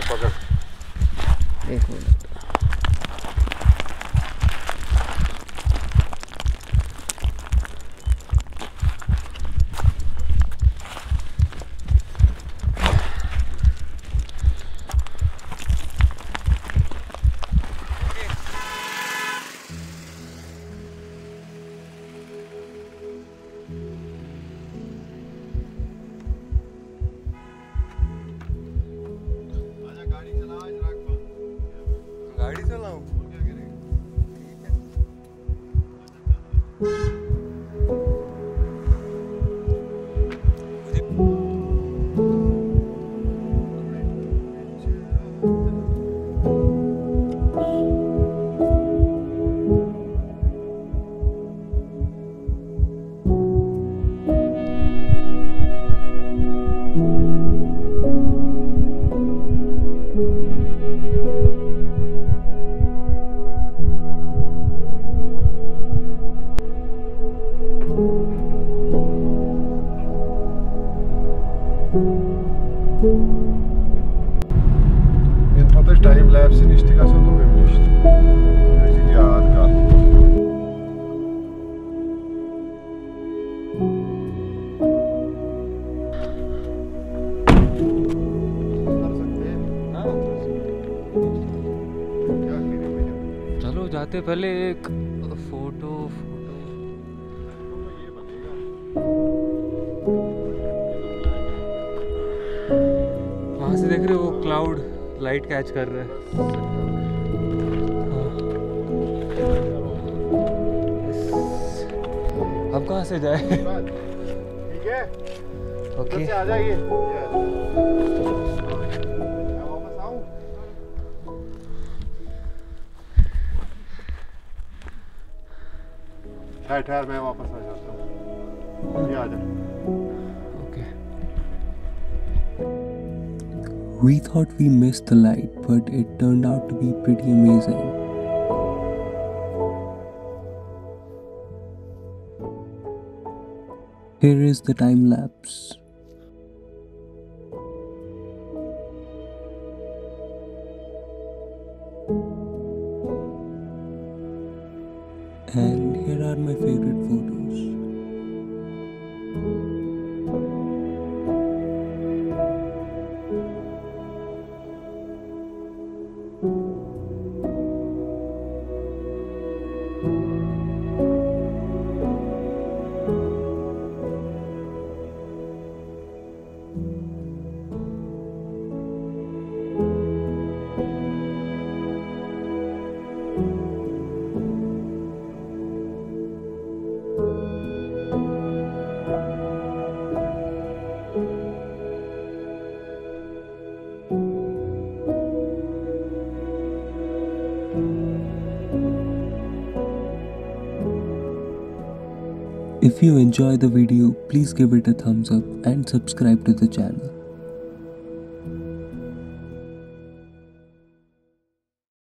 тебя покажу. जाते पहले एक फोटो वहां से देख रहे हो, वो क्लाउड लाइट कैच कर रहा है। अब कहां से जाए? ठीक है, ओके, आ जाइए। ठहर, मैं वापस आ जाता हूँ, आ जाए। Okay. We thought we missed the light, but it turned out to be pretty amazing. Here is the time lapse. And here are my favorite photos. If you enjoy the video, please give it a thumbs up and subscribe to the channel.